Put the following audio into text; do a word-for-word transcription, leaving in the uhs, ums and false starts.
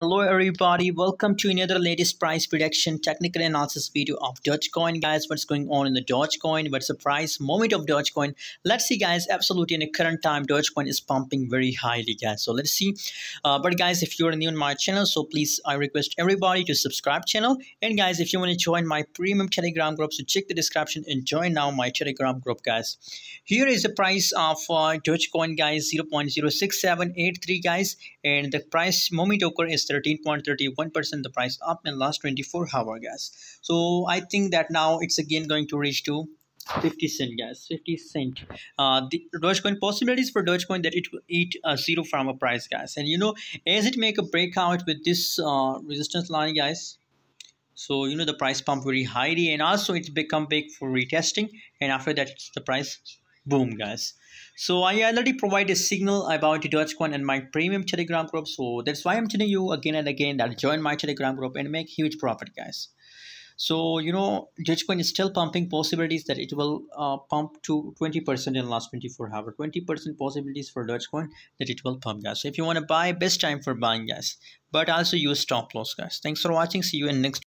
Hello everybody, welcome to another latest price prediction technical analysis video of Dogecoin. Guys, what's going on in the Dogecoin? What's the price moment of Dogecoin? Let's see guys, absolutely in the current time Dogecoin is pumping very highly guys, so let's see. Uh, but guys, if you're new on my channel, so please I request everybody to subscribe channel. And guys, if you want to join my premium telegram group, so check the description and join now my telegram group guys. Here is the price of uh, Dogecoin guys, zero point zero six seven eight three guys, and the price moment occur is thirteen point three one percent, the price up in last twenty-four hour guys. So I think that now it's again going to reach to fifty cent guys, fifty cent. Uh, the Dogecoin possibilities for Dogecoin that it will eat a zero from a price guys, and you know as it make a breakout with this uh, resistance line guys, so you know the price pump very highly, and also it's become big for retesting, and after that it's the price boom guys. So I already provide a signal about the Dogecoin and my premium telegram group, so that's why I'm telling you again and again that join my telegram group and make huge profit guys. So you know Dogecoin is still pumping possibilities that it will uh, pump to twenty percent in last twenty-four hours, twenty percent possibilities for Dogecoin that it will pump guys. So if you want to buy, best time for buying guys, but also use stop loss guys. Thanks for watching, see you in next